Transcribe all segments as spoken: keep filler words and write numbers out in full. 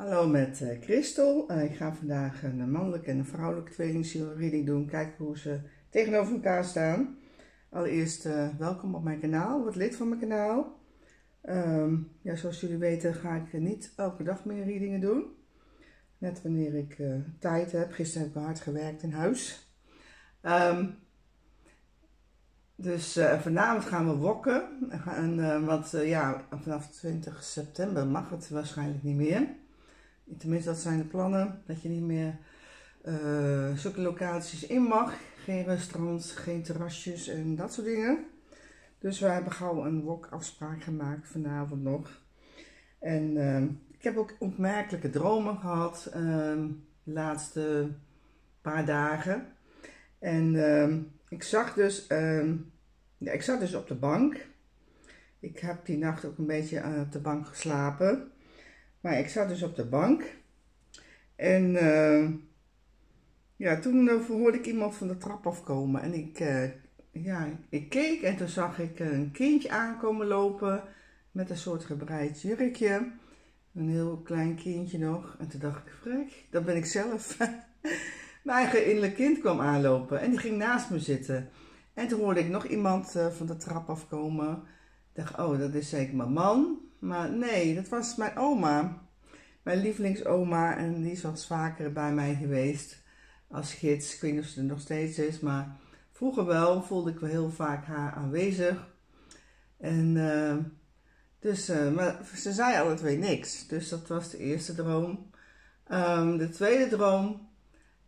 Hallo met uh, Christel. Uh, ik ga vandaag een mannelijke en een vrouwelijke tweelingziel reading doen. Kijken hoe ze tegenover elkaar staan. Allereerst uh, welkom op mijn kanaal. Word lid van mijn kanaal. Um, ja, zoals jullie weten ga ik niet elke dag meer readingen doen. Net wanneer ik uh, tijd heb. Gisteren heb ik hard gewerkt in huis. Um, dus uh, vanavond gaan we wokken. En, uh, want uh, ja, vanaf twintig september mag het waarschijnlijk niet meer. Tenminste, dat zijn de plannen, dat je niet meer uh, zulke locaties in mag. Geen restaurants, geen terrasjes en dat soort dingen. Dus we hebben gauw een wokafspraak gemaakt vanavond nog. En uh, ik heb ook opmerkelijke dromen gehad uh, de laatste paar dagen. En uh, ik, zag dus, uh, ja, ik zat dus op de bank. Ik heb die nacht ook een beetje uh, op de bank geslapen. Maar ik zat dus op de bank en uh, ja, toen uh, hoorde ik iemand van de trap afkomen en ik, uh, ja, ik keek en toen zag ik een kindje aankomen lopen met een soort gebreid jurkje, een heel klein kindje nog en toen dacht ik, vrek, dat ben ik zelf. Mijn eigen innerlijk kind kwam aanlopen en die ging naast me zitten en toen hoorde ik nog iemand uh, van de trap afkomen. Ik dacht, oh, dat is zeker mijn man. Maar nee, dat was mijn oma, mijn lievelingsoma, en die is wel eens vaker bij mij geweest als gids. Ik weet niet of ze er nog steeds is, maar vroeger wel voelde ik wel heel vaak haar aanwezig. En uh, dus, uh, maar ze zei alle twee niks, dus dat was de eerste droom. Um, de tweede droom,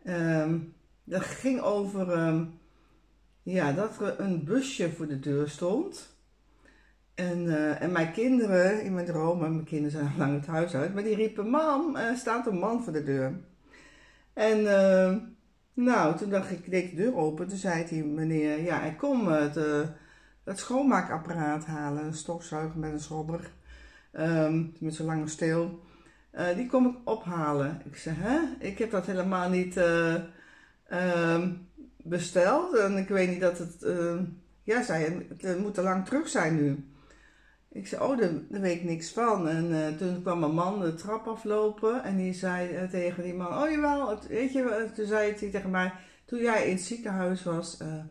um, dat ging over um, ja, dat er een busje voor de deur stond. En, uh, en mijn kinderen in mijn dromen, mijn kinderen zijn al lang het huis uit, maar die riepen, mam, er staat een man voor de deur. En uh, nou, toen dacht ik, deed ik de deur open, toen zei die meneer, ja, ik kom het, uh, het schoonmaakapparaat halen, een stofzuiger met een schrobber, um, met zo'n lange steel, uh, die kom ik ophalen. Ik zei, hè, ik heb dat helemaal niet uh, uh, besteld en ik weet niet dat het, uh, ja, zei, het moet te lang terug zijn nu. Ik zei, oh, daar, daar weet ik niks van. En uh, toen kwam een man de trap aflopen en die zei uh, tegen die man, oh jawel, het, weet je, toen zei hij tegen mij, toen jij in het ziekenhuis was, uh,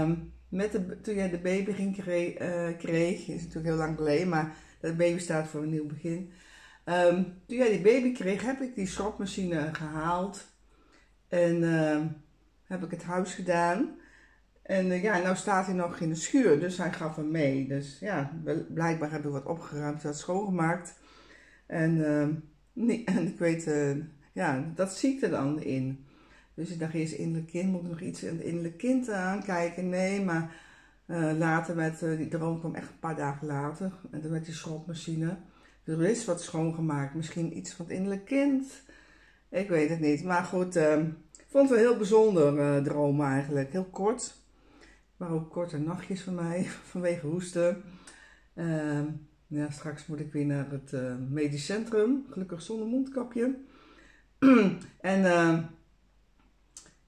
um, met de, toen jij de baby ging kreeg, uh, kreeg, is natuurlijk heel lang geleden, maar dat baby staat voor een nieuw begin. Um, toen jij die baby kreeg, heb ik die schropmachine gehaald en uh, heb ik het huis gedaan. En uh, ja, nou staat hij nog in de schuur, dus hij gaf hem mee. Dus ja, blijkbaar hebben we wat opgeruimd, wat schoongemaakt. En, uh, nee, en ik weet, uh, ja, dat zie ik er dan in. Dus ik dacht eerst innerlijk kind, moet ik nog iets aan het innerlijk kind aankijken? Nee, maar uh, later met, uh, die droom kwam echt een paar dagen later. En dan met die schropmachine. Dus er is wat schoongemaakt, misschien iets van het innerlijk kind. Ik weet het niet, maar goed, ik uh, vond het wel heel bijzonder uh, droom eigenlijk, heel kort. Maar ook korte nachtjes van mij, vanwege hoesten. Uh, ja, straks moet ik weer naar het uh, medisch centrum. Gelukkig zonder mondkapje. En uh,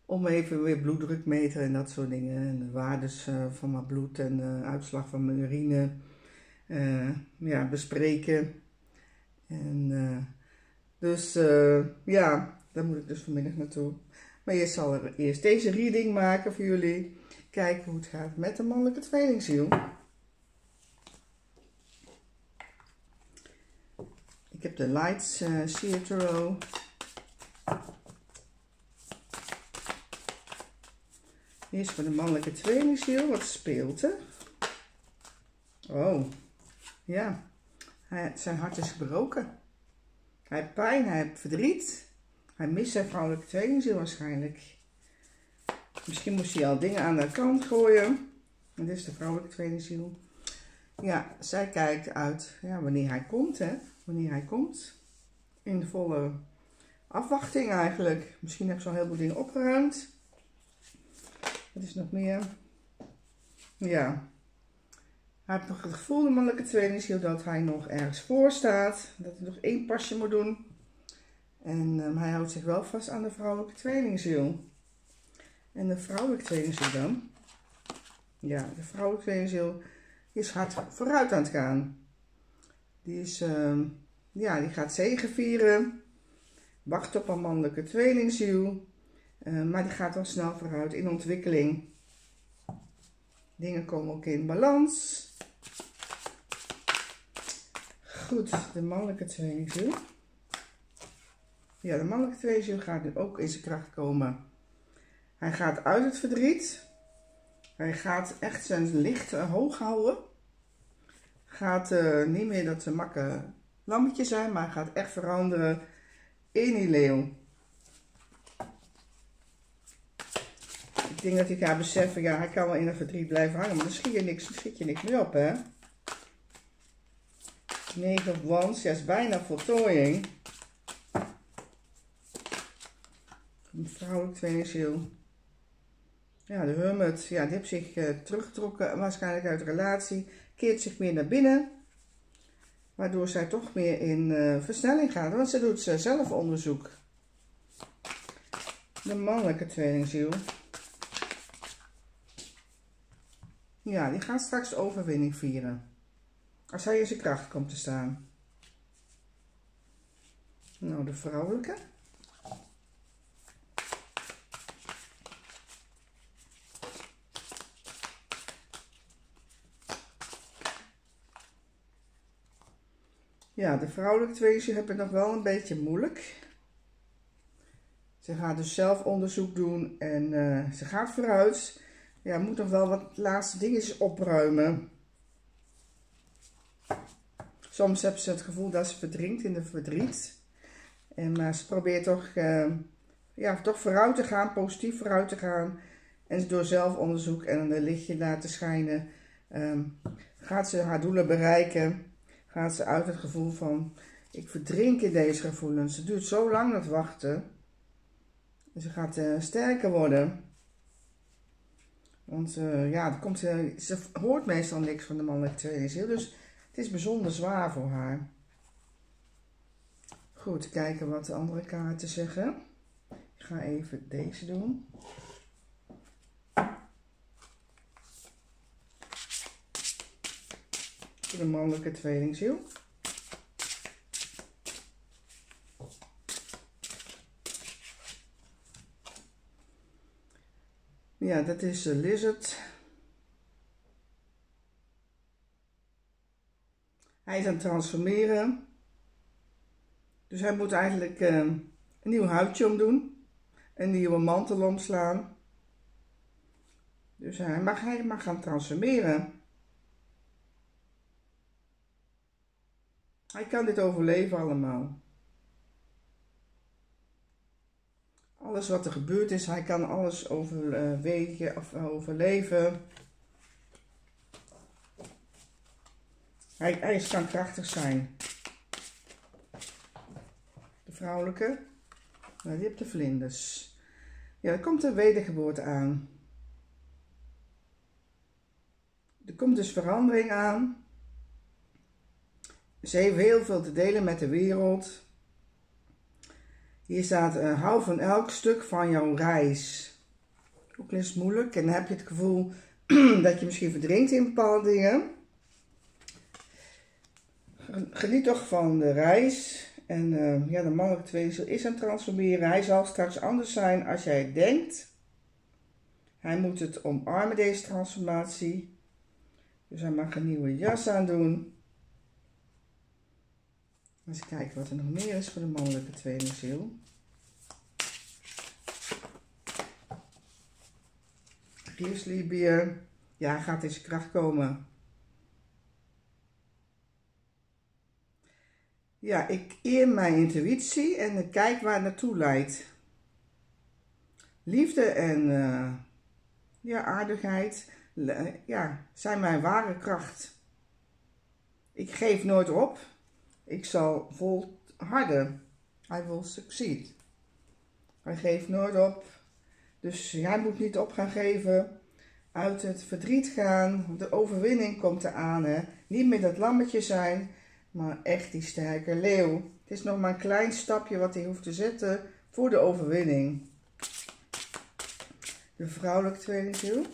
om even weer bloeddruk meten en dat soort dingen. En de waardes uh, van mijn bloed en de uitslag van mijn urine. Uh, ja, bespreken. En, uh, dus uh, ja, daar moet ik dus vanmiddag naartoe. Maar eerst zal ik eerst deze reading maken voor jullie. Kijken hoe het gaat met de mannelijke tweelingziel. Ik heb de Lights uh, Seer Tarot. Eerst voor de mannelijke tweelingziel. Wat speelt er? Oh, ja. Hij, zijn hart is gebroken. Hij heeft pijn, hij heeft verdriet. Hij mist zijn vrouwelijke tweelingziel waarschijnlijk. Misschien moest hij al dingen aan de kant gooien. En dit is de vrouwelijke tweelingziel. Ja, zij kijkt uit ja, wanneer hij komt, hè. Wanneer hij komt. In volle afwachting eigenlijk. Misschien heb ze al heel veel dingen opgeruimd. Wat is nog meer? Ja. Hij heeft nog het gevoel, de mannelijke tweelingziel, dat hij nog ergens voor staat. Dat hij nog één pasje moet doen. En um, hij houdt zich wel vast aan de vrouwelijke tweelingziel. En de vrouwelijke tweelingziel dan? Ja, de vrouwelijke tweelingziel is hard vooruit aan het gaan. Die is um, ja, die gaat zegevieren. Wacht op een mannelijke tweelingziel. Uh, maar die gaat dan snel vooruit in ontwikkeling. Dingen komen ook in balans. Goed, de mannelijke tweelingziel. Ja, de mannelijke tweelingziel gaat nu ook in zijn kracht komen. Hij gaat uit het verdriet. Hij gaat echt zijn licht uh, hoog houden. Gaat uh, niet meer dat ze makke lammetjes zijn, maar gaat echt veranderen in die leeuw. Ik denk dat ik haar besef, ja, hij kan wel in het verdriet blijven hangen, maar dan schiet je niks, schiet je niks meer op, hè. negen of wands, ja, is bijna voltooiing. Een vrouwelijk tweelingziel. Ja, de hermit, ja, die heeft zich uh, teruggetrokken, waarschijnlijk uit de relatie. Keert zich meer naar binnen, waardoor zij toch meer in uh, versnelling gaat, want ze doet zelf onderzoek. De mannelijke tweelingziel. Ja, die gaat straks de overwinning vieren. Als hij in zijn kracht komt te staan. Nou, de vrouwelijke. Ja, de vrouwelijke tweelingziel heb ik nog wel een beetje moeilijk. Ze gaat dus zelf onderzoek doen en uh, ze gaat vooruit. Ja, moet nog wel wat laatste dingetjes opruimen. Soms hebben ze het gevoel dat ze verdrinkt in de verdriet. En, maar ze probeert toch, uh, ja, toch vooruit te gaan, positief vooruit te gaan. En door zelfonderzoek en een lichtje laten schijnen, um, gaat ze haar doelen bereiken. Gaat ze uit het gevoel van, ik verdrink in deze gevoelens. Ze duurt zo lang dat wachten. En ze gaat uh, sterker worden. Want uh, ja, er komt, uh, ze hoort meestal niks van de mannelijke tweelingziel. Dus het is bijzonder zwaar voor haar. Goed, kijken wat de andere kaarten zeggen. Ik ga even deze doen. De mannelijke tweelingziel. Ja, dat is de lizard. Hij is aan het transformeren. Dus hij moet eigenlijk uh, een nieuw huidje omdoen. Een nieuwe mantel omslaan. Dus hij mag, hij mag gaan transformeren. Hij kan dit overleven allemaal. Alles wat er gebeurd is, hij kan alles overwegen of overleven. Hij, hij kan krachtig zijn. De vrouwelijke. Nou, die heeft de vlinders. Ja, er komt een wedergeboorte aan. Er komt dus verandering aan. Ze heeft heel veel te delen met de wereld. Hier staat, uh, hou van elk stuk van jouw reis. Ook is moeilijk. En dan heb je het gevoel dat je misschien verdrinkt in bepaalde dingen. Geniet toch van de reis. En uh, ja, de mannelijke tweelingziel is aan het transformeren. Hij zal straks anders zijn als jij denkt. Hij moet het omarmen, deze transformatie. Dus hij mag een nieuwe jas aandoen. Eens kijken wat er nog meer is voor de mannelijke tweelingziel. Grieslibier. Ja, hij gaat in zijn kracht komen. Ja, ik eer mijn intuïtie en ik kijk waar het naartoe leidt. Liefde en uh, ja, aardigheid ja, zijn mijn ware kracht. Ik geef nooit op. Ik zal volharden. Hij wil succeed. Hij geeft nooit op. Dus jij moet niet op gaan geven. Uit het verdriet gaan. De overwinning komt eraan. Hè? Niet meer dat lammetje zijn. Maar echt die sterke leeuw. Het is nog maar een klein stapje wat hij hoeft te zetten. Voor de overwinning. De vrouwelijke tweelingziel.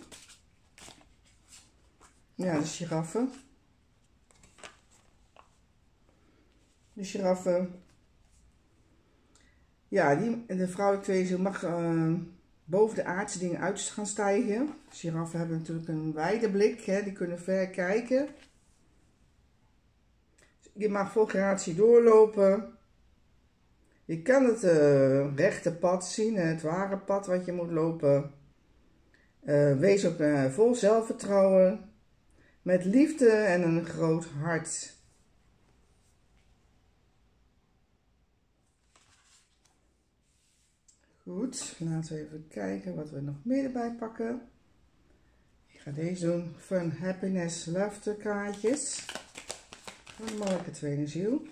Ja, de giraffe. de giraffe. Ja, die, de vrouwelijke wezen mag uh, boven de aardse dingen uit gaan stijgen. Giraffen hebben natuurlijk een wijde blik, hè? Die kunnen ver kijken. Je mag vol gratie doorlopen. Je kan het uh, rechte pad zien, het ware pad wat je moet lopen. Uh, wees ook uh, vol zelfvertrouwen, met liefde en een groot hart. Goed, laten we even kijken wat we nog meer erbij pakken. Ik ga deze doen, Fun, Happiness, Laughter kaartjes. Van Marke Tweede Ziel.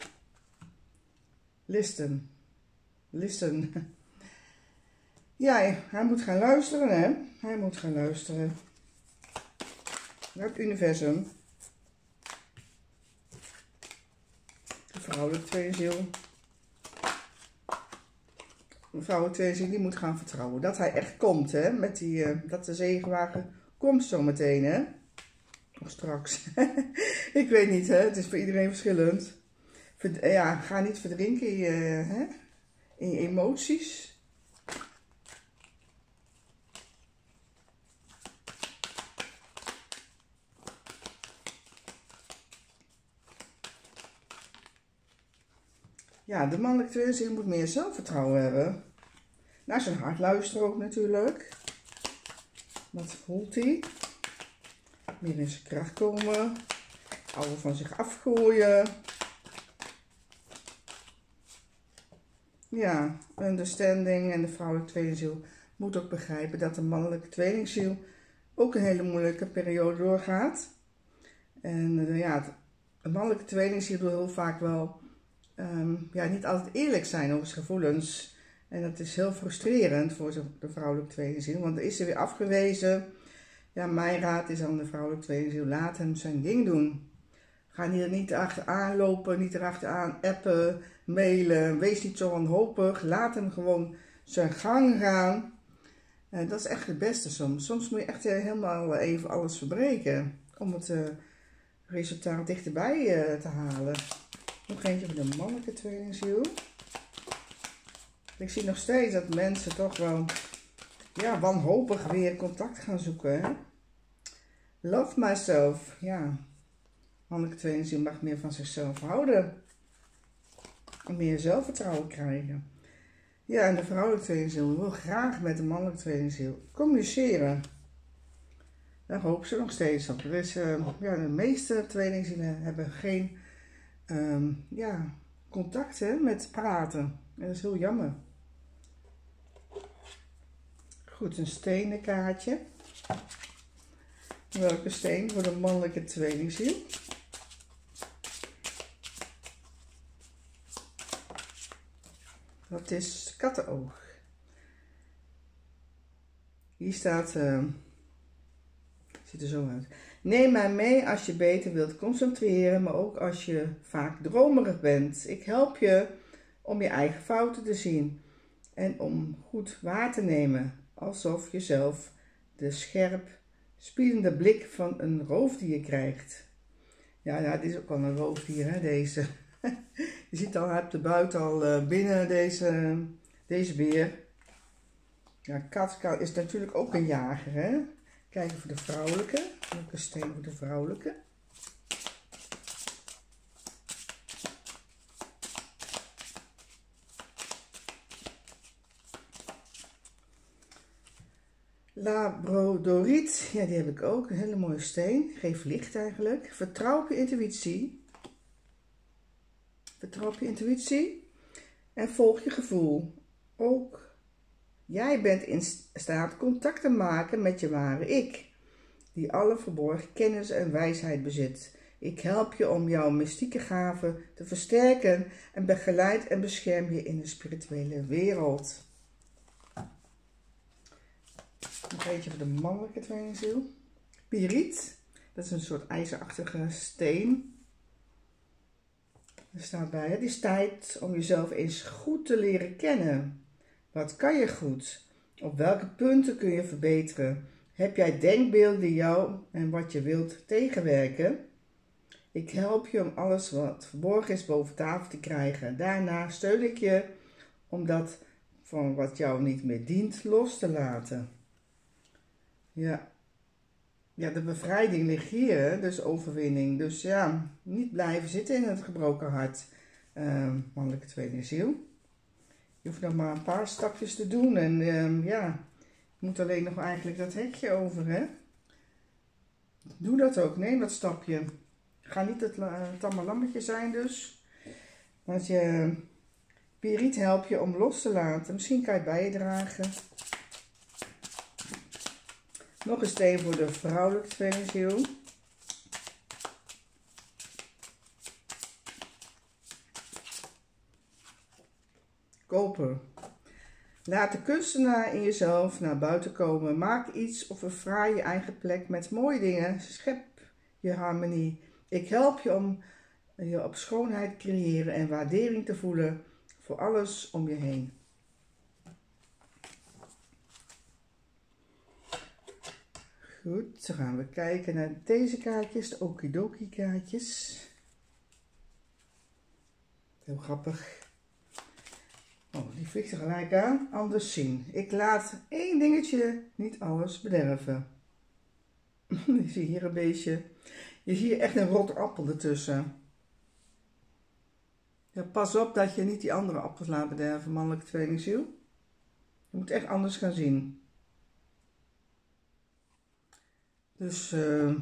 Listen. Listen. Ja, hij moet gaan luisteren, hè. Hij moet gaan luisteren. Naar het universum. De vrouwelijke Tweede Ziel. Mevrouw Tweeling, die moet gaan vertrouwen. Dat hij echt komt, hè. Met die, uh, dat de zegenwagen komt zo meteen, hè. Of straks. Ik weet niet, hè. Het is voor iedereen verschillend. Ver, ja, ga niet verdrinken in je, hè? In je emoties. Ja, de mannelijke tweeling moet meer zelfvertrouwen hebben. Naar zijn hart luisteren ook natuurlijk. Dat voelt hij. Meer in zijn kracht komen. Oude van zich afgooien. Ja, understanding. En de vrouwelijke tweelingziel moet ook begrijpen dat de mannelijke tweelingziel ook een hele moeilijke periode doorgaat. En ja, de mannelijke tweelingziel doet heel vaak wel um, ja, niet altijd eerlijk zijn over zijn gevoelens. En dat is heel frustrerend voor de vrouwelijke tweelingziel, want dan is ze weer afgewezen. Ja, mijn raad is aan de vrouwelijke tweelingziel, laat hem zijn ding doen. Ga hier niet achteraan lopen, niet erachteraan appen, mailen, wees niet zo wanhopig. Laat hem gewoon zijn gang gaan. Uh, dat is echt het beste soms. Soms moet je echt helemaal even alles verbreken om het uh, resultaat dichterbij uh, te halen. Nog eentje met de mannelijke tweelingziel. Ik zie nog steeds dat mensen toch wel ja, wanhopig weer contact gaan zoeken. Hè? Love myself, ja. Mannelijke tweelingziel mag meer van zichzelf houden. En meer zelfvertrouwen krijgen. Ja, en de vrouwelijke tweelingziel wil graag met de mannelijke tweelingziel communiceren. Daar hopen ze nog steeds op. Dus uh, ja, de meeste tweelingzielen hebben geen um, ja, contact, hè, met praten. En dat is heel jammer. Goed, een stenen kaartje. Welke steen voor de mannelijke tweelingziel? Dat is kattenoog. Hier staat, uh, ziet er zo uit. Neem mij mee als je beter wilt concentreren, maar ook als je vaak dromerig bent. Ik help je om je eigen fouten te zien en om goed waar te nemen. Alsof je zelf de scherp, spiedende blik van een roofdier krijgt. Ja, ja, dit is ook al een roofdier, hè, deze. Je ziet al, hij heeft de buit al binnen, deze, deze beer. Ja, kat is natuurlijk ook een jager, hè. Kijken voor de vrouwelijke. Ook een steen voor de vrouwelijke. Labradoriet, ja, die heb ik ook. Een hele mooie steen. Geef licht eigenlijk. Vertrouw op je intuïtie. Vertrouw op je intuïtie en volg je gevoel. Ook jij bent in staat contact te maken met je ware ik, die alle verborgen kennis en wijsheid bezit. Ik help je om jouw mystieke gaven te versterken en begeleid en bescherm je in de spirituele wereld. Nog eentje voor de mannelijke tweelingziel. Piriet, dat is een soort ijzerachtige steen. Er staat bij, het is tijd om jezelf eens goed te leren kennen. Wat kan je goed? Op welke punten kun je verbeteren? Heb jij denkbeelden die jou en wat je wilt tegenwerken? Ik help je om alles wat verborgen is boven tafel te krijgen. Daarna steun ik je om dat van wat jou niet meer dient los te laten. Ja, ja de bevrijding ligt hier, hè? Dus overwinning. Dus ja, niet blijven zitten in het gebroken hart, uh, mannelijke tweede ziel. Je hoeft nog maar een paar stapjes te doen en uh, ja, je moet alleen nog eigenlijk dat hekje over, hè. Doe dat ook, neem dat stapje. Ga niet het, het tamme lammetje zijn dus. Want je Piriet helpt je om los te laten. Misschien kan je bijdragen. Nog een steen voor de vrouwelijke tweede ziel. Koper. Laat de kunstenaar in jezelf naar buiten komen. Maak iets of verfraai je eigen plek met mooie dingen. Schep je harmonie. Ik help je om je op schoonheid te creëren en waardering te voelen voor alles om je heen. Goed, dan gaan we kijken naar deze kaartjes, de okidoki kaartjes. Heel grappig. Oh, die vliegt er gelijk aan. Anders zien. Ik laat één dingetje niet alles bederven. Ik zie hier een beestje. Je ziet echt een rot appel ertussen. Ja, pas op dat je niet die andere appels laat bederven, mannelijke tweelingziel. Je moet echt anders gaan zien. Dus uh,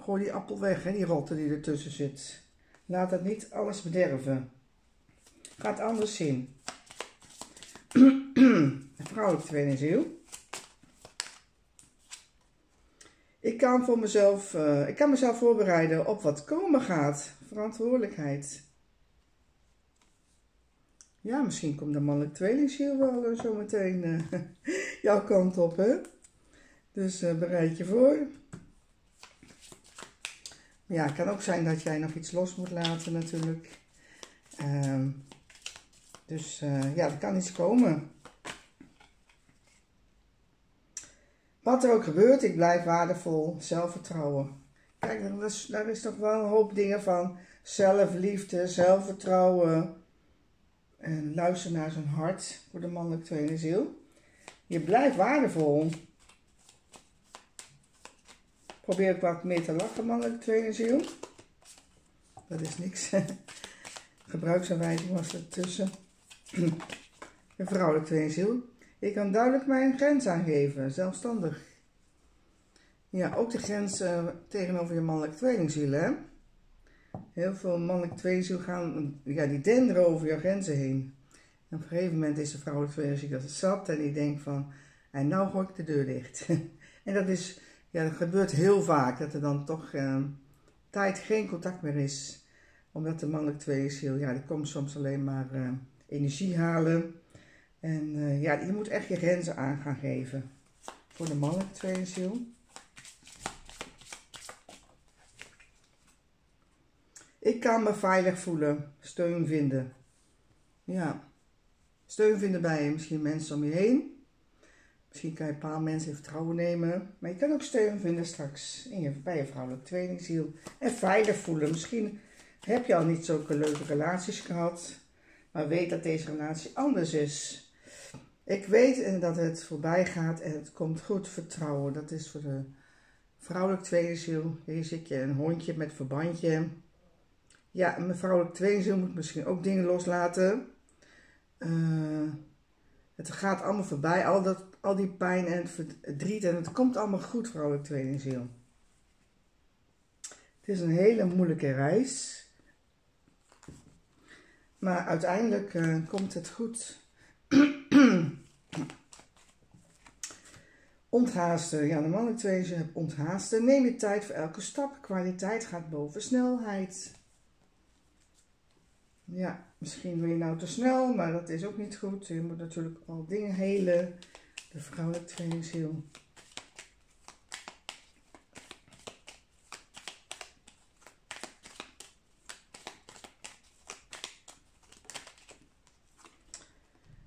gooi die appel weg, hè, die rotte die ertussen zit. Laat dat niet alles bederven. Ga het anders zien. Vrouwelijke tweelingziel. Ik kan, voor mezelf, uh, ik kan mezelf voorbereiden op wat komen gaat. Verantwoordelijkheid. Ja, misschien komt de mannelijke tweelingziel wel uh, zo meteen uh, jouw kant op, hè? Dus uh, bereid je voor. Ja, het kan ook zijn dat jij nog iets los moet laten natuurlijk. Uh, dus uh, ja, er kan iets komen. Wat er ook gebeurt, ik blijf waardevol, zelfvertrouwen. Kijk, dat is, daar is toch wel een hoop dingen van zelfliefde, zelfvertrouwen. En luister naar zijn hart voor de mannelijke tweede ziel. Je blijft waardevol. Probeer ook wat meer te lachen, mannelijke tweede ziel. Dat is niks. Gebruiksaanwijzing was ertussen. De vrouwelijke tweede ziel. Ik kan duidelijk mijn grens aangeven, zelfstandig. Ja, ook de grens uh, tegenover je mannelijke tweelingziel, hè? Heel veel mannelijke tweelingziel gaan, ja, die denderen over je grenzen heen. En op een gegeven moment is de vrouwelijke tweelingziel dat het zat en die denkt van, en nou gooi ik de deur dicht. En dat is, ja, dat gebeurt heel vaak, dat er dan toch uh, tijd geen contact meer is. Omdat de mannelijke tweelingziel, ja, die komt soms alleen maar uh, energie halen. En uh, ja, je moet echt je grenzen aan gaan geven voor de mannelijke tweelingziel. Ik kan me veilig voelen, steun vinden. Ja, steun vinden bij misschien mensen om je heen. Misschien kan je een paar mensen in vertrouwen nemen. Maar je kan ook steun vinden straks in je, bij je vrouwelijke tweelingziel. En veilig voelen. Misschien heb je al niet zulke leuke relaties gehad. Maar weet dat deze relatie anders is. Ik weet dat het voorbij gaat en het komt goed. Vertrouwen, dat is voor de vrouwelijke tweelingziel. Hier zit je een hondje met verbandje. Ja, mijn vrouwelijke tweelingziel moet misschien ook dingen loslaten. Uh, het gaat allemaal voorbij, al, dat, al die pijn en het verdriet. En het komt allemaal goed, vrouwelijke tweelingziel. Het is een hele moeilijke reis. Maar uiteindelijk uh, komt het goed. Onthaasten. Ja, de mannelijke tweelingziel heb onthaasten. Neem je tijd voor elke stap. Kwaliteit gaat boven snelheid. Ja, misschien wil je nou te snel, maar dat is ook niet goed. Je moet natuurlijk al dingen helen. De vrouwelijke tweelingziel.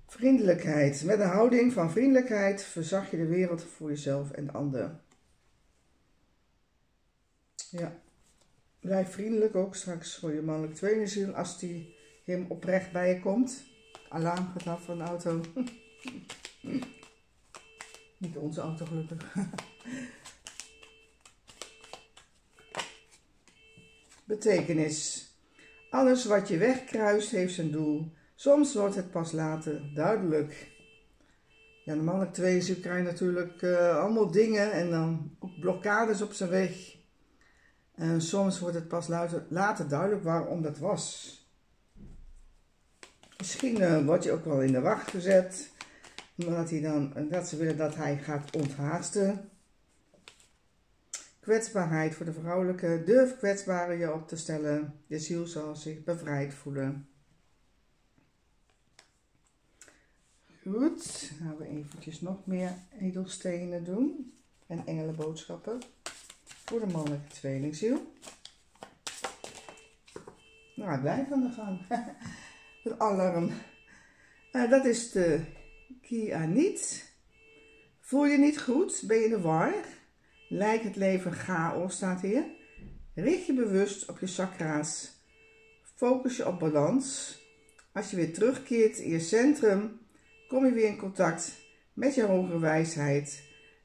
Vriendelijkheid. Met een houding van vriendelijkheid verzag je de wereld voor jezelf en de ander. Ja, Blijf vriendelijk ook straks voor je mannelijk tweelingziel als die hem oprecht bij je komt. Alarm gaat af van de auto. Niet onze auto, gelukkig. Betekenis. Alles wat je wegkruist heeft zijn doel. Soms wordt het pas later duidelijk. Ja, de mannelijk tweelingziel krijgt natuurlijk uh, allemaal dingen en dan ook blokkades op zijn weg. En soms wordt het pas later, later duidelijk waarom dat was. Misschien uh, word je ook wel in de wacht gezet. Omdat hij dan, dat ze willen dat hij gaat onthaasten. Kwetsbaarheid voor de vrouwelijke. Durf kwetsbare je op te stellen. Je ziel zal zich bevrijd voelen. Goed, dan gaan we eventjes nog meer edelstenen doen. En engelenboodschappen. Voor de mannelijke tweelingziel. Nou, ik blijf aan de gang. Het alarm. Uh, dat is de Kia niet. Voel je niet goed? Ben je in de war? Lijkt het leven chaos, staat hier. Richt je bewust op je chakra's. Focus je op balans. Als je weer terugkeert in je centrum, kom je weer in contact met je hogere wijsheid.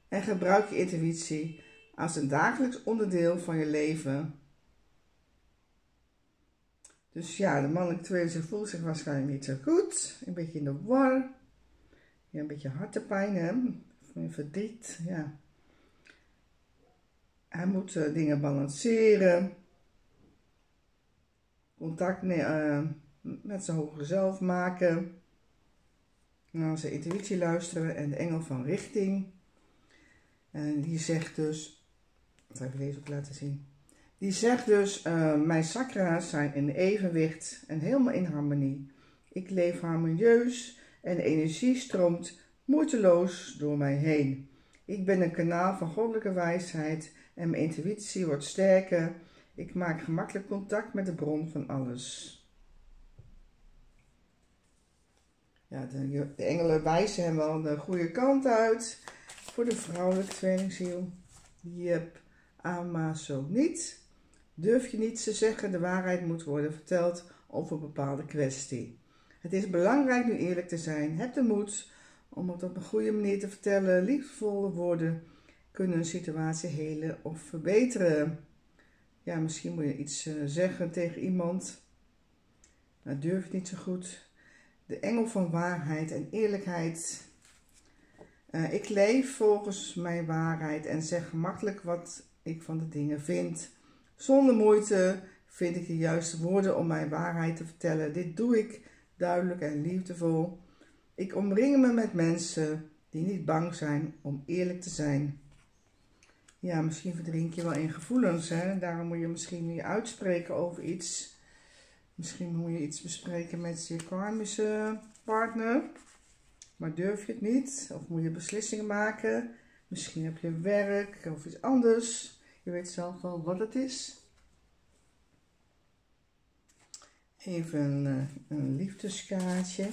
En gebruik je intuïtie als een dagelijks onderdeel van je leven. Dus ja, de mannelijke tweelingziel voelt zich waarschijnlijk niet zo goed. Een beetje in de war. Ja, een beetje hartepijn, hè? Of verdriet, ja. Hij moet uh, dingen balanceren. Contact uh, met zijn hogere zelf maken. Naar zijn intuïtie luisteren en de engel van richting. En die zegt dus... Dat ga ik deze ook laten zien. Die zegt dus, uh, mijn chakra's zijn in evenwicht en helemaal in harmonie. Ik leef harmonieus en de energie stroomt moeiteloos door mij heen. Ik ben een kanaal van goddelijke wijsheid en mijn intuïtie wordt sterker. Ik maak gemakkelijk contact met de bron van alles. Ja, de, de engelen wijzen hem wel de goede kant uit voor de vrouwelijke tweelingziel. Yep, ama zo niet. Durf je niets te zeggen, de waarheid moet worden verteld over een bepaalde kwestie. Het is belangrijk nu eerlijk te zijn. Heb de moed om het op een goede manier te vertellen. Liefdevolle woorden kunnen een situatie helen of verbeteren. Ja, misschien moet je iets zeggen tegen iemand. Maar durf het niet zo goed. De engel van waarheid en eerlijkheid. Uh, ik leef volgens mijn waarheid en zeg gemakkelijk wat ik van de dingen vind. Zonder moeite vind ik de juiste woorden om mijn waarheid te vertellen. Dit doe ik duidelijk en liefdevol. Ik omring me met mensen die niet bang zijn om eerlijk te zijn. Ja, misschien verdrink je wel in gevoelens. Hè? Daarom moet je misschien je uitspreken over iets. Misschien moet je iets bespreken met je karmische partner. Maar durf je het niet? Of moet je beslissingen maken? Misschien heb je werk of iets anders. Je weet zelf wel wat het is. Even een, een liefdeskaartje.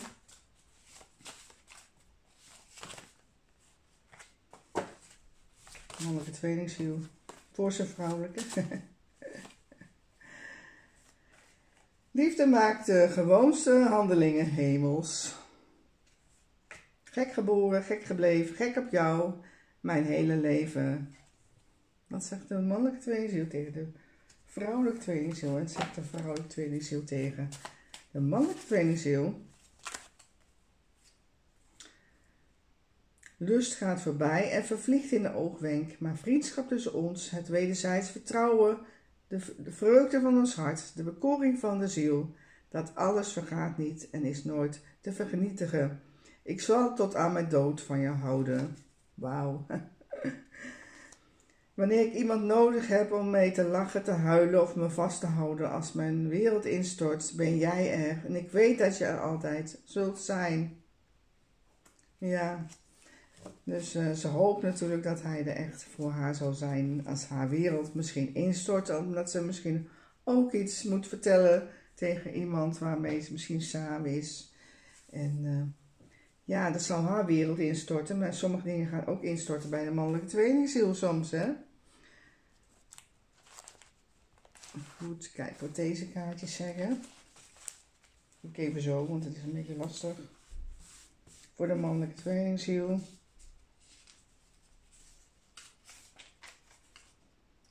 Mannelijke tweelingziel voor zijn vrouwelijke. Liefde maakt de gewoonste handelingen hemels. Gek geboren, gek gebleven, gek op jou, mijn hele leven. Wat zegt de mannelijke tweelingziel tegen de vrouwelijke tweelingziel? En zegt de vrouwelijke tweelingziel tegen de mannelijke tweelingziel. Lust gaat voorbij en vervliegt in de oogwenk. Maar vriendschap tussen ons, het wederzijds vertrouwen, de, de vreugde van ons hart, de bekoring van de ziel. Dat alles vergaat niet en is nooit te vergenietigen. Ik zal tot aan mijn dood van je houden. Wauw. Wanneer ik iemand nodig heb om mee te lachen, te huilen of me vast te houden als mijn wereld instort, ben jij er. En ik weet dat je er altijd zult zijn. Ja, dus uh, ze hoopt natuurlijk dat hij er echt voor haar zal zijn als haar wereld misschien instort. Omdat ze misschien ook iets moet vertellen tegen iemand waarmee ze misschien samen is. En uh, ja, dat zal haar wereld instorten, maar sommige dingen gaan ook instorten bij de mannelijke tweelingziel soms, hè. Goed, kijk wat deze kaartjes zeggen. Ik even zo, want het is een beetje lastig. Voor de mannelijke tweelingziel.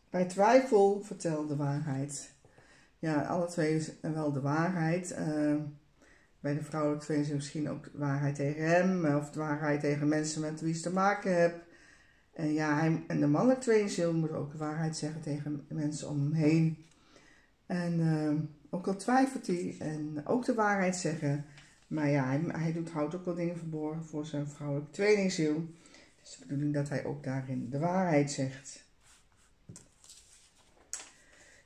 Bij twijfel vertel de waarheid. Ja, alle twee wel de waarheid. Uh, bij de vrouwelijke tweelingziel misschien ook de waarheid tegen hem. Of de waarheid tegen mensen met wie ze te maken hebben. En, ja, hij, en de mannelijke tweelingziel moet ook de waarheid zeggen tegen mensen om hem heen. En uh, ook al twijfelt hij. En ook de waarheid zeggen. Maar ja, hij, hij doet, houdt ook wel dingen verborgen voor zijn vrouwelijke tweelingziel. Het is de bedoeling dat hij ook daarin de waarheid zegt.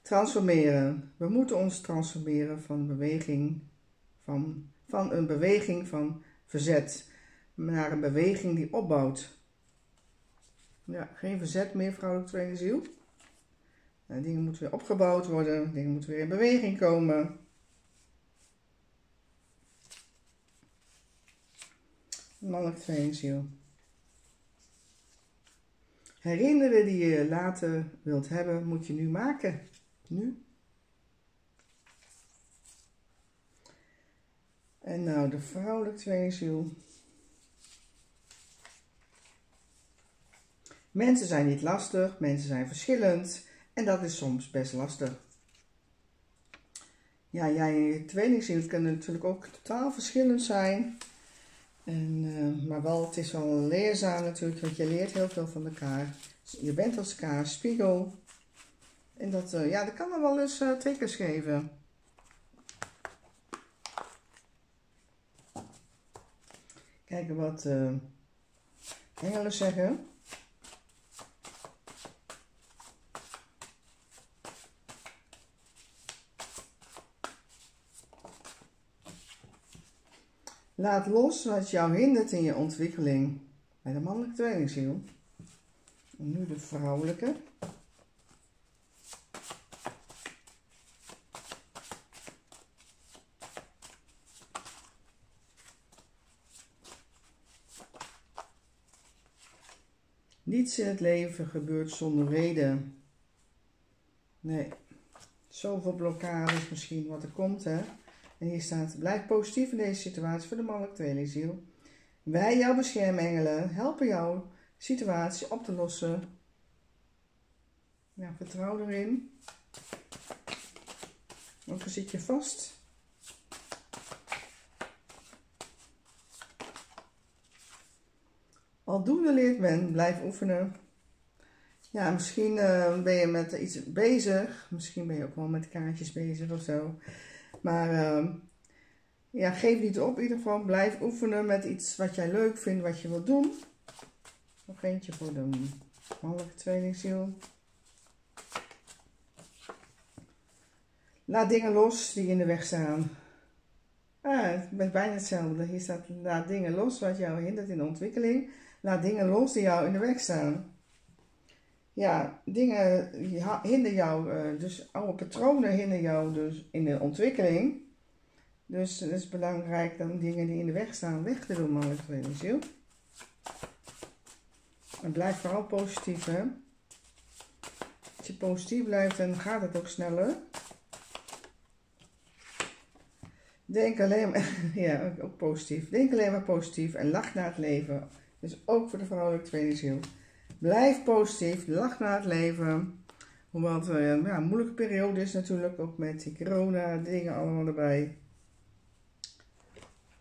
Transformeren. We moeten ons transformeren van, beweging, van, van een beweging van verzet naar een beweging die opbouwt. Ja, geen verzet meer, vrouwelijke tweelingziel. Nou, dingen moeten weer opgebouwd worden, dingen moeten weer in beweging komen. Mannelijke tweelingziel. Herinneren die je later wilt hebben, moet je nu maken. Nu. En nou de vrouwelijke tweelingziel. Mensen zijn niet lastig, mensen zijn verschillend. En dat is soms best lastig. Ja, jij en je tweelingziel kunnen natuurlijk ook totaal verschillend zijn. En, uh, maar wel, het is wel leerzaam natuurlijk, want je leert heel veel van elkaar. Je bent als elkaar spiegel. En dat, uh, ja, dat kan me wel eens uh, tekens geven. Kijken wat uh, engelen zeggen. Laat los wat jou hindert in je ontwikkeling. Bij de mannelijke tweelingziel. En nu de vrouwelijke. Niets in het leven gebeurt zonder reden. Nee. Zoveel blokkades misschien wat er komt, hè. En hier staat, blijf positief in deze situatie voor de mannelijke tweelingziel. Wij, jouw beschermengelen, helpen jouw situatie op te lossen. Ja, vertrouw erin. Want dan zit je vast. Aldoende leert men, blijf oefenen. Ja, misschien uh, ben je met iets bezig. Misschien ben je ook wel met kaartjes bezig of zo. Maar uh, ja, geef niet op in ieder geval. Blijf oefenen met iets wat jij leuk vindt, wat je wilt doen. Nog eentje voor de mannelijke tweelingziel. Laat dingen los die in de weg staan. Ah, het is bijna hetzelfde. Hier staat, laat dingen los wat jou hindert in de ontwikkeling. Laat dingen los die jou in de weg staan. Ja, dingen hinderen jou, dus oude patronen hinderen jou dus in de ontwikkeling. Dus het is belangrijk om dingen die in de weg staan weg te doen, mannelijke tweelingziel. En blijf vooral positief, hè. Als je positief blijft, dan gaat het ook sneller. Denk alleen maar, ja, ook positief. Denk alleen maar positief en lach naar het leven. Dus ook voor de vrouwelijke tweelingziel. Blijf positief, lach naar het leven. Hoewel het ja, een moeilijke periode is natuurlijk, ook met die corona dingen allemaal erbij.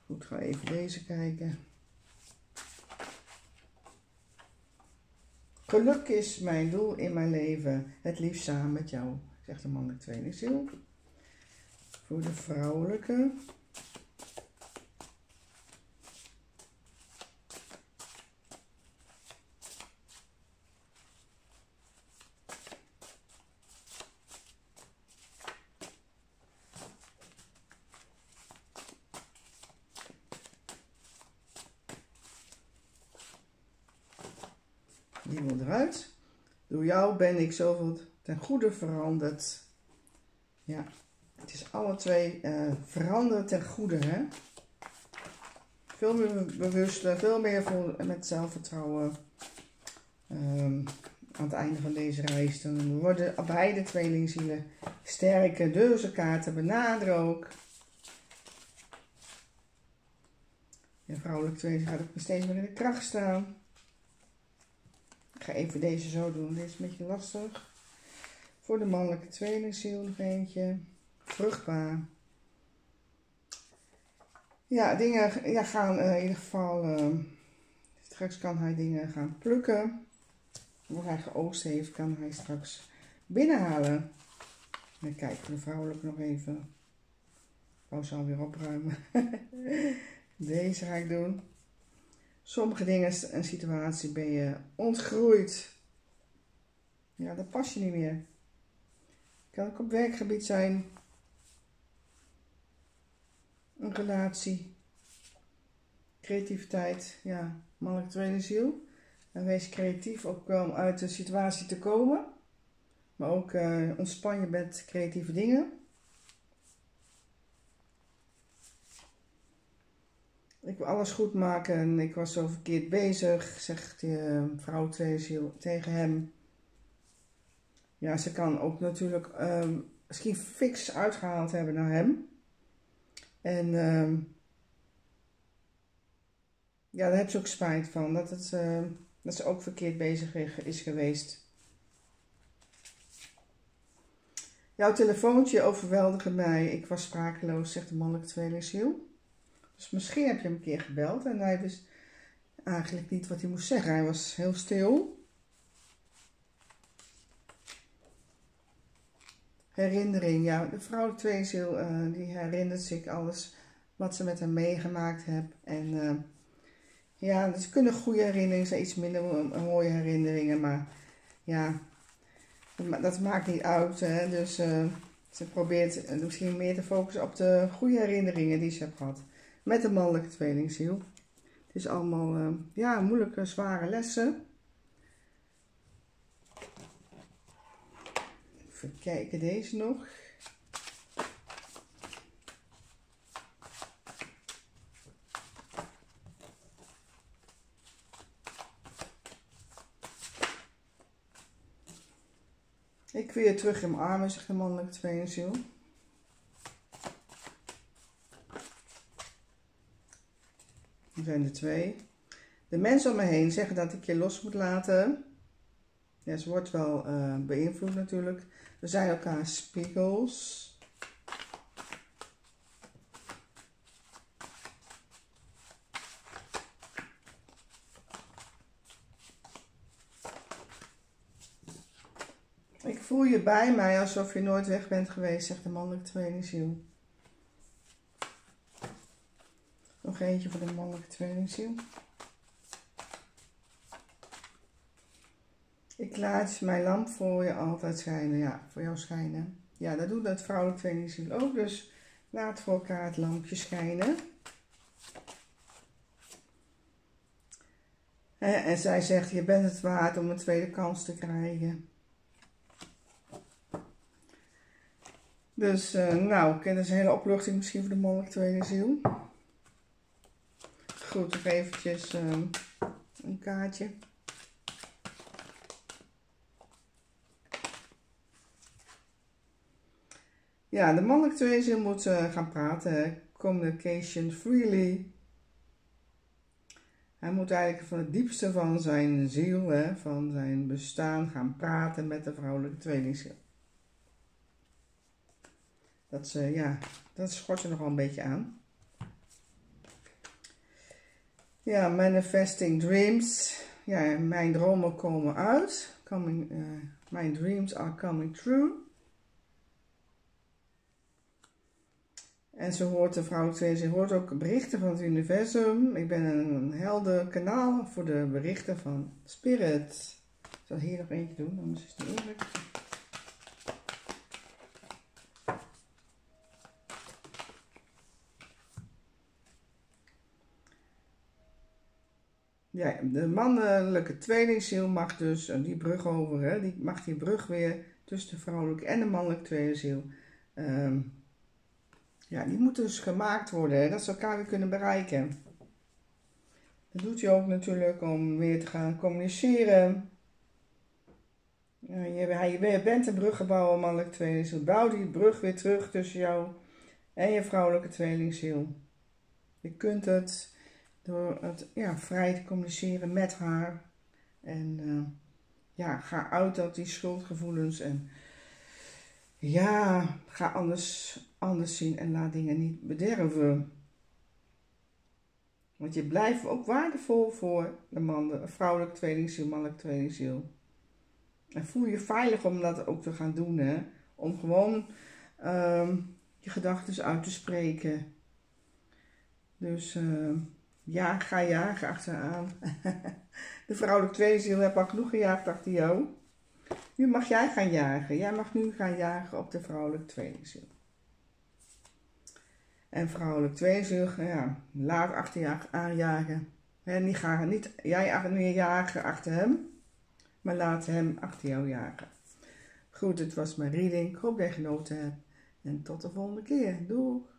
Goed, ga even deze kijken. Geluk is mijn doel in mijn leven, het liefst samen met jou, zegt de mannelijke tweelingziel. Voor de vrouwelijke. Die wil eruit. Door jou ben ik zoveel ten goede veranderd. Ja, het is alle twee uh, veranderen ten goede, hè. Veel meer bewust, veel meer voor, met zelfvertrouwen. Um, aan het einde van deze reis. Dan worden beide tweelingzielen sterke deuzenkaarten benaderen ook. De vrouwelijke tweede gaat ook steeds meer in de kracht staan. Ik ga even deze zo doen. Dit is een beetje lastig. Voor de mannelijke tweelingziel nog eentje. Vruchtbaar. Ja, dingen ja, gaan uh, in ieder geval... Uh, straks kan hij dingen gaan plukken. Wat hij geoogst heeft, kan hij straks binnenhalen. En kijk, de vrouwelijke nog even. Ik wou ze alweer opruimen. Deze ga ik doen. Sommige dingen en situatie ben je ontgroeid. Ja, dat pas je niet meer. Kan ook op werkgebied zijn. Een relatie. Creativiteit. Ja, mannelijke tweede ziel. En wees creatief ook om uit de situatie te komen. Maar ook uh, ontspan je met creatieve dingen. Ik wil alles goed maken en ik was zo verkeerd bezig, zegt die uh, vrouw tweelingziel tegen hem. Ja, ze kan ook natuurlijk uh, misschien fix uitgehaald hebben naar hem. En uh, ja, daar heb ze ook spijt van, dat, het, uh, dat ze ook verkeerd bezig is geweest. Jouw telefoontje overweldigde mij, ik was sprakeloos, zegt de mannelijke tweelingziel. Dus misschien heb je hem een keer gebeld en hij wist eigenlijk niet wat hij moest zeggen. Hij was heel stil. Herinnering. Ja, de vrouw tweelingziel uh, die herinnert zich alles wat ze met hem meegemaakt heeft. En uh, ja, dus kunnen goede herinneringen zijn, iets minder mooie herinneringen. Maar ja, dat maakt niet uit. Hè? Dus uh, ze probeert misschien meer te focussen op de goede herinneringen die ze heeft gehad. Met de mannelijke tweelingziel. Het is allemaal uh, ja, moeilijke, zware lessen. Even kijken deze nog. Ik wil je terug in mijn armen, zegt de mannelijke tweelingziel. Er zijn er twee. De mensen om me heen zeggen dat ik je los moet laten. Ja, ze wordt wel uh, beïnvloed natuurlijk. We zijn elkaar spiegels. Ik voel je bij mij alsof je nooit weg bent geweest, zegt de mannelijke tweelingziel. Nog eentje voor de mannelijke tweelingziel. Ik laat mijn lamp voor je altijd schijnen. Ja, voor jou schijnen. Ja, dat doet dat vrouwelijke tweelingziel ook. Dus laat voor elkaar het lampje schijnen. En zij zegt, je bent het waard om een tweede kans te krijgen. Dus, nou, dat is een hele opluchting misschien voor de mannelijke tweelingziel. Goed, nog eventjes um, een kaartje. Ja, de mannelijke tweelingziel moet uh, gaan praten. Communication freely. Hij moet eigenlijk van het diepste van zijn ziel, hè, van zijn bestaan, gaan praten met de vrouwelijke tweelingziel. Dat, uh, ja, dat schort er nog wel een beetje aan. Ja, manifesting dreams. Ja, mijn dromen komen uit. Coming, uh, mijn dreams are coming true. En ze hoort de vrouw twee, ze hoort ook berichten van het universum. Ik ben een helder kanaal voor de berichten van Spirit. Ik zal hier nog eentje doen, anders is het niet eerlijk. Ja, de mannelijke tweelingziel mag dus die brug over, hè, die mag die brug weer tussen de vrouwelijke en de mannelijke tweelingziel. Um, ja, die moet dus gemaakt worden, hè, dat ze elkaar weer kunnen bereiken. Dat doet hij ook natuurlijk om weer te gaan communiceren. Je bent een bruggebouw, mannelijk tweelingziel. Bouw die brug weer terug tussen jou en je vrouwelijke tweelingziel. Je kunt het door het, ja, vrij te communiceren met haar. En uh, ja, ga uit dat die schuldgevoelens. En ja, ga anders, anders zien en laat dingen niet bederven. Want je blijft ook waardevol voor de man, vrouwelijk tweelingziel, mannelijk tweelingziel. En voel je veilig om dat ook te gaan doen, hè? Om gewoon um, je gedachten uit te spreken. Dus uh, ja, ga jagen achteraan. De vrouwelijke tweelingziel heeft al genoeg gejaagd achter jou. Nu mag jij gaan jagen. Jij mag nu gaan jagen op de vrouwelijke tweelingziel. En vrouwelijk tweelingziel, ja, laat achter je aanjagen. He, niet, gaan, niet jij meer jagen achter hem. Maar laat hem achter jou jagen. Goed, dit was mijn reading. Ik hoop dat je genoten hebt. En tot de volgende keer. Doei!